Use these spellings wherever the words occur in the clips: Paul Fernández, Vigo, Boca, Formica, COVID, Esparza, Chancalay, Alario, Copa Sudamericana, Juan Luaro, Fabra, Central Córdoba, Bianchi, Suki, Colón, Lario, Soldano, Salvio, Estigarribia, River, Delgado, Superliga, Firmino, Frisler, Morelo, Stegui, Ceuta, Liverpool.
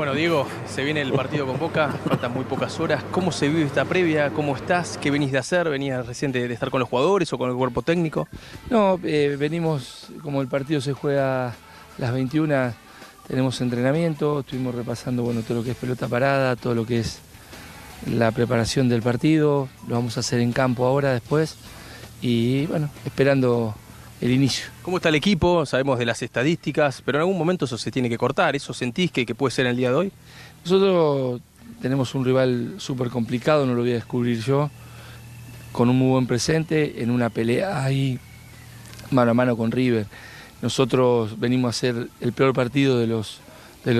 Bueno, Diego, se viene el partido con Boca, faltan muy pocas horas. ¿Cómo se vive esta previa? ¿Cómo estás? ¿Qué venís de hacer? ¿Venías recién de estar con los jugadores o con el cuerpo técnico? No, venimos, como el partido se juega a las 21, tenemos entrenamiento, estuvimos repasando todo lo que es pelota parada, todo lo que es la preparación del partido, lo vamos a hacer en campo ahora después y bueno, esperando el inicio. ¿Cómo está el equipo? Sabemos de las estadísticas, pero en algún momento eso se tiene que cortar. ¿Eso sentís que puede ser en el día de hoy? Nosotros tenemos un rival súper complicado, no lo voy a descubrir yo, con un muy buen presente, en una pelea ahí mano a mano con River. Nosotros venimos a hacer el peor partido de los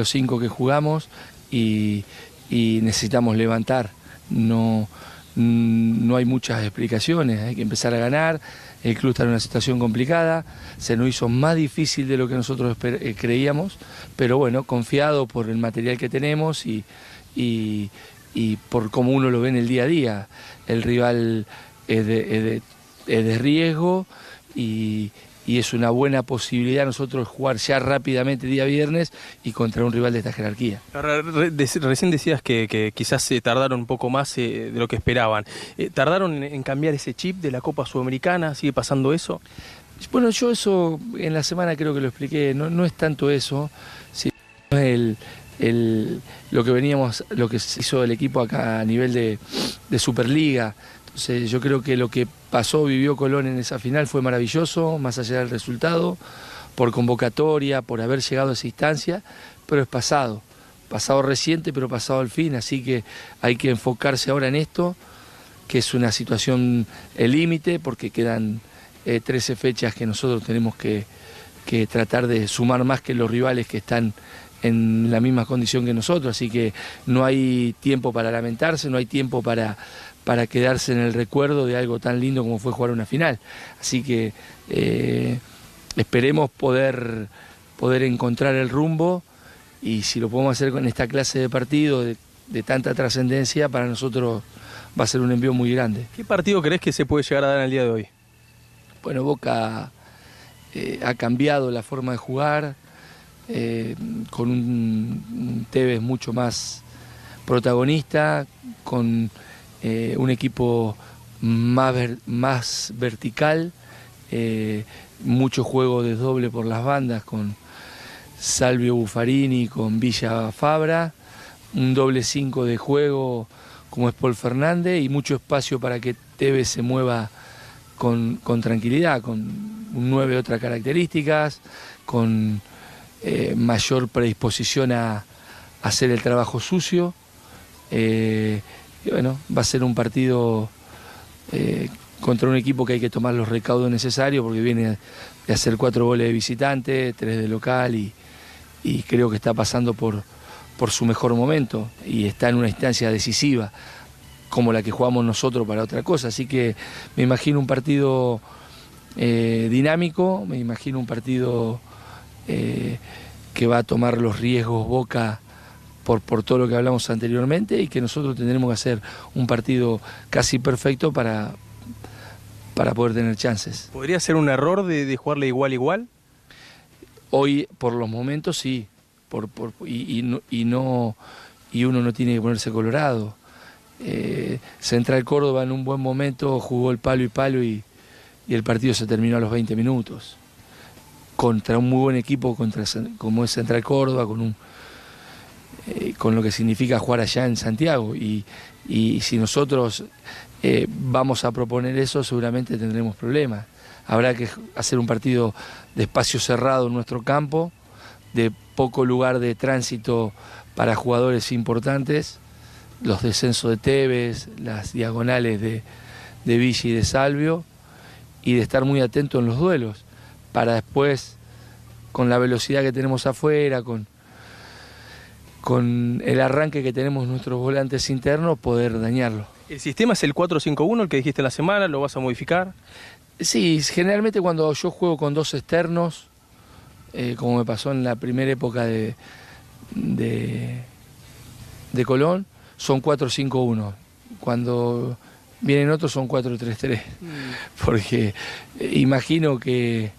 5 que jugamos y necesitamos levantar. No hay muchas explicaciones, hay que empezar a ganar. El club está en una situación complicada, se nos hizo más difícil de lo que nosotros creíamos, pero bueno, confiado por el material que tenemos y por cómo uno lo ve en el día a día. El rival es de riesgo y es una buena posibilidad nosotros jugar ya rápidamente día viernes y contra un rival de esta jerarquía. Recién decías que quizás se tardaron un poco más de lo que esperaban. ¿Tardaron en cambiar ese chip de la Copa Sudamericana? ¿Sigue pasando eso? Bueno, yo eso en la semana creo que lo expliqué. No es tanto eso, sino lo que hizo el equipo acá a nivel de Superliga. Entonces yo creo que lo que pasó, vivió Colón en esa final fue maravilloso, más allá del resultado, por convocatoria, por haber llegado a esa instancia, pero es pasado, pasado reciente, pero pasado al fin, así que hay que enfocarse ahora en esto, que es una situación límite, porque quedan 13 fechas que nosotros tenemos que tratar de sumar más que los rivales que están en la misma condición que nosotros, así que no hay tiempo para lamentarse, no hay tiempo para quedarse en el recuerdo de algo tan lindo como fue jugar una final. Así que esperemos poder encontrar el rumbo y si lo podemos hacer con esta clase de partido de tanta trascendencia, para nosotros va a ser un envío muy grande. ¿Qué partido crees que se puede llegar a dar en el día de hoy? Bueno, Boca ha cambiado la forma de jugar, con un Tevez mucho más protagonista, con un equipo más vertical, mucho juego de doble por las bandas con Salvio, Buffarini, con Villa, Fabra, un doble 5 de juego como es Paul Fernández y mucho espacio para que Tevez se mueva con tranquilidad, con un 9 de otras características, con mayor predisposición a hacer el trabajo sucio. Y bueno, va a ser un partido contra un equipo que hay que tomar los recaudos necesarios porque viene de hacer 4 goles de visitante, 3 de local y creo que está pasando por su mejor momento y está en una instancia decisiva como la que jugamos nosotros para otra cosa. Así que me imagino un partido dinámico, me imagino un partido que va a tomar los riesgos Boca por todo lo que hablamos anteriormente y que nosotros tendremos que hacer un partido casi perfecto para poder tener chances. ¿Podría ser un error de jugarle igual a igual? Hoy, por los momentos, sí. Y uno no tiene que ponerse colorado. Central Córdoba en un buen momento jugó el palo y palo y el partido se terminó a los 20 minutos. Contra un muy buen equipo como es Central Córdoba, con lo que significa jugar allá en Santiago y si nosotros vamos a proponer eso seguramente tendremos problemas. Habrá que hacer un partido de espacio cerrado en nuestro campo, de poco lugar de tránsito para jugadores importantes, los descensos de Tevez, las diagonales de Villa y de Salvio y de estar muy atento en los duelos para después, con la velocidad que tenemos afuera, con el arranque que tenemos nuestros volantes internos, poder dañarlo. ¿El sistema es el 4-5-1, el que dijiste en la semana? ¿Lo vas a modificar? Sí, generalmente cuando yo juego con 2 externos, como me pasó en la primera época de Colón, son 4-5-1. Cuando vienen otros son 4-3-3. Porque imagino que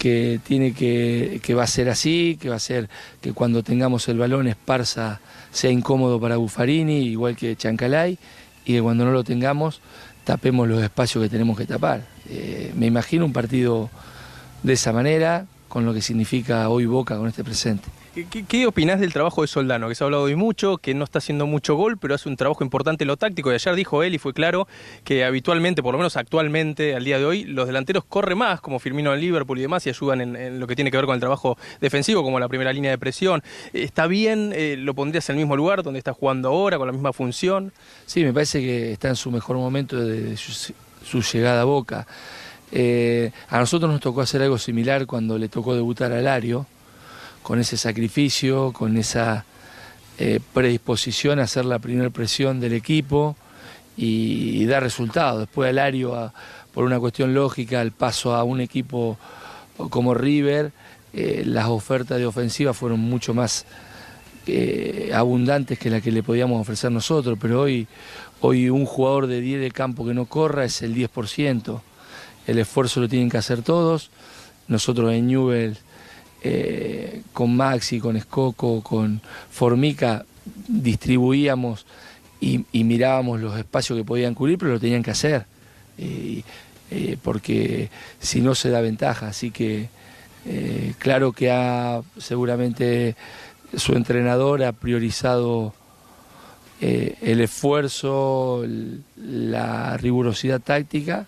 que tiene que va a ser así, que va a ser que cuando tengamos el balón Esparza sea incómodo para Buffarini, igual que Chancalay, y que cuando no lo tengamos tapemos los espacios que tenemos que tapar. Me imagino un partido de esa manera, con lo que significa hoy Boca con este presente. ¿Qué opinás del trabajo de Soldano? Que se ha hablado hoy mucho, que no está haciendo mucho gol, pero hace un trabajo importante en lo táctico. Y ayer dijo él, y fue claro, que habitualmente, por lo menos actualmente, al día de hoy, los delanteros corren más, como Firmino en Liverpool y demás, y ayudan en lo que tiene que ver con el trabajo defensivo, como la primera línea de presión. ¿Está bien? ¿Lo pondrías en el mismo lugar donde está jugando ahora, con la misma función? Sí, me parece que está en su mejor momento de su llegada a Boca. A nosotros nos tocó hacer algo similar cuando le tocó debutar a Lario, con ese sacrificio, con esa predisposición a hacer la primera presión del equipo y dar resultados. Después Alario, por una cuestión lógica, al paso a un equipo como River, las ofertas de ofensiva fueron mucho más abundantes que las que le podíamos ofrecer nosotros, pero hoy un jugador de 10 de campo que no corra es el 10%. El esfuerzo lo tienen que hacer todos. Nosotros en Newell's, con Maxi, con Escoco, con Formica, distribuíamos y mirábamos los espacios que podían cubrir, pero lo tenían que hacer, porque si no se da ventaja. Así que claro que seguramente su entrenador ha priorizado el esfuerzo, la rigurosidad táctica,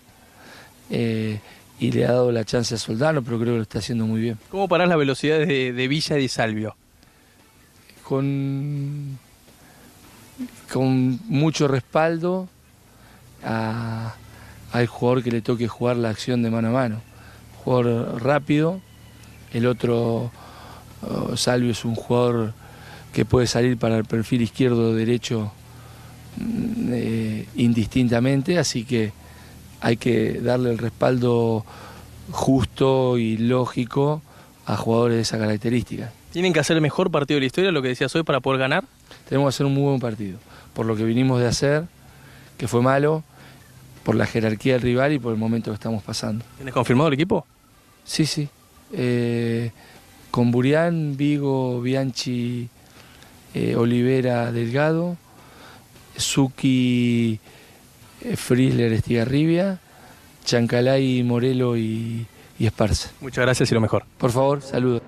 y le ha dado la chance a Soldano, pero creo que lo está haciendo muy bien. ¿Cómo parás las velocidades de Villa y de Salvio? Con mucho respaldo al jugador que le toque jugar la acción de mano a mano. Jugador rápido, el otro, Salvio, es un jugador que puede salir para el perfil izquierdo o derecho indistintamente, así que hay que darle el respaldo justo y lógico a jugadores de esa característica. ¿Tienen que hacer el mejor partido de la historia, lo que decías hoy, para poder ganar? Tenemos que hacer un muy buen partido, por lo que vinimos de hacer, que fue malo, por la jerarquía del rival y por el momento que estamos pasando. ¿Tienes confirmado el equipo? Sí. Con Burián, Vigo, Bianchi, Olivera, Delgado, Suki, Frisler, Estigarribia, Chancalay, Morelo y Esparza. Muchas gracias y lo mejor. Por favor, saludos.